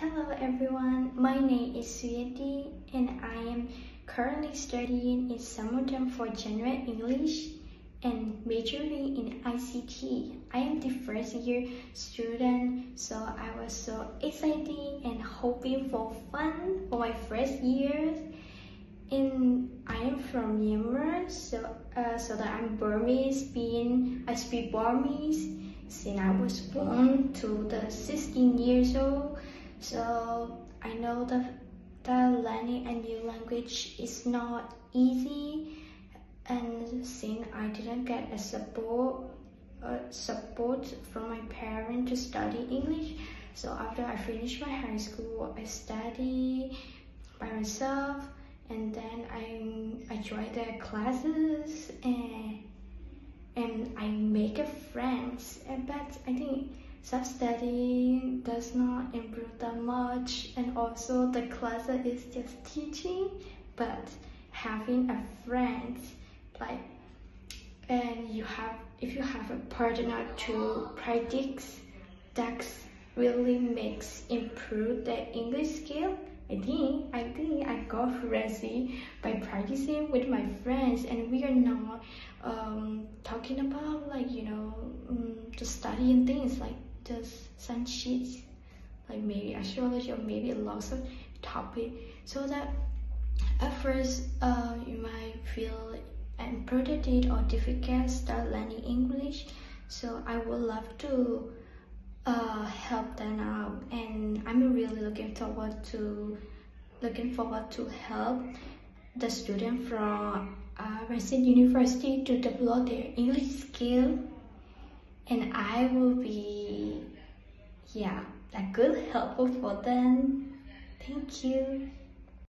Hello everyone, my name is Su Yati and I am currently studying in Samutam for General English and majoring in ICT. I am the first year student, so I was so excited and hoping for fun for my first year. And I am from Myanmar, so that I'm Burmese, I speak Burmese since I was born to the 16 years old. So I know that learning a new language is not easy, and since I didn't get a support from my parents to study English, so after I finished my high school, I studied by myself, and then I joined their classes and I make a friends. But I think self-studying does not improve that much, and also the class is just teaching, but having a friend, if you have a partner to practice, that really makes improve the English skill. I think I got fluency by practicing with my friends, and we are now talking about just studying things like just some sheets, like maybe astrology or maybe lots of topic, so that at first you might feel unprotected or difficult start learning English. So I would love to help them out, and I'm really looking forward to help the student from recent university to develop their English skill, and I will be a good help for them. Thank you.